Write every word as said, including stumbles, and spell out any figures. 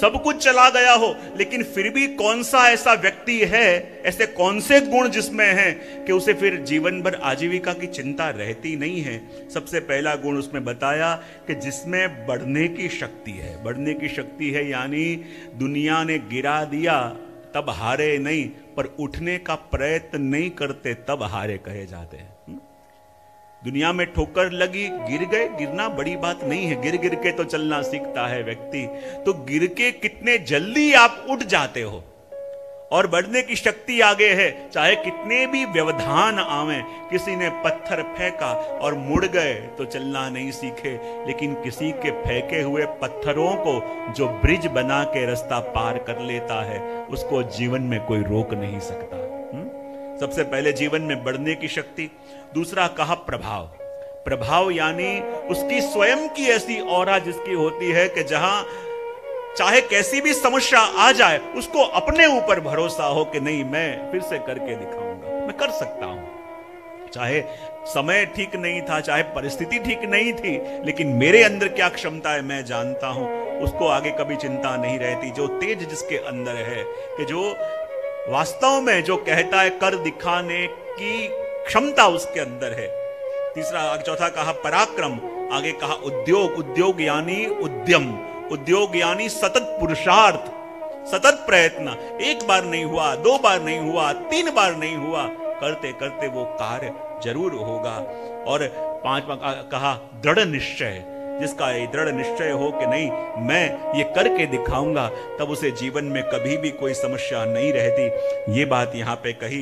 सब कुछ चला गया हो, लेकिन फिर भी कौन सा ऐसा व्यक्ति है, ऐसे कौन से गुण जिसमें हैं कि उसे फिर जीवन भर आजीविका की चिंता रहती नहीं है। सबसे पहला गुण उसमें बताया कि जिसमें बढ़ने की शक्ति है। बढ़ने की शक्ति है यानी दुनिया ने गिरा दिया तब हारे नहीं, पर उठने का प्रयत्न नहीं करते तब हारे कहे जाते हैं। दुनिया में ठोकर लगी, गिर गए, गिरना बड़ी बात नहीं है, गिर गिर के तो चलना सीखता है व्यक्ति। तो गिर के कितने जल्दी आप उठ जाते हो, और बढ़ने की शक्ति आगे है। चाहे कितने भी व्यवधान आवे, किसी ने पत्थर फेंका और मुड़ गए तो चलना नहीं सीखे, लेकिन किसी के फेंके हुए पत्थरों को जो ब्रिज बना के रास्ता पार कर लेता है, उसको जीवन में कोई रोक नहीं सकता। हुँ? सबसे पहले जीवन में बढ़ने की शक्ति। दूसरा कहा प्रभाव। प्रभाव यानी उसकी स्वयं की ऐसी ऑरा जिसकी होती है कि जहां चाहे कैसी भी समस्या आ जाए, उसको अपने ऊपर भरोसा हो कि नहीं, मैं फिर से करके दिखाऊंगा, मैं कर सकता हूं। चाहे समय ठीक नहीं था, चाहे परिस्थिति ठीक नहीं थी, लेकिन मेरे अंदर क्या क्षमता है मैं जानता हूं, उसको आगे कभी चिंता नहीं रहती। जो तेज जिसके अंदर है कि जो वास्तव में जो कहता है, कर दिखाने की क्षमता उसके अंदर है। तीसरा चौथा कहा पराक्रम, आगे कहा उद्योग। उद्योग यानी उद्यम, उद्योग यानी सतत पुरुषार्थ, सतत प्रयत्न। एक बार नहीं हुआ, दो बार नहीं हुआ, तीन बार नहीं हुआ, करते करते वो कार्य जरूर होगा। और पांचवा कहा दृढ़ निश्चय, जिसका दृढ़ निश्चय हो कि नहीं, मैं ये करके दिखाऊंगा, तब उसे जीवन में कभी भी कोई समस्या नहीं रहती। ये बात यहाँ पे कही।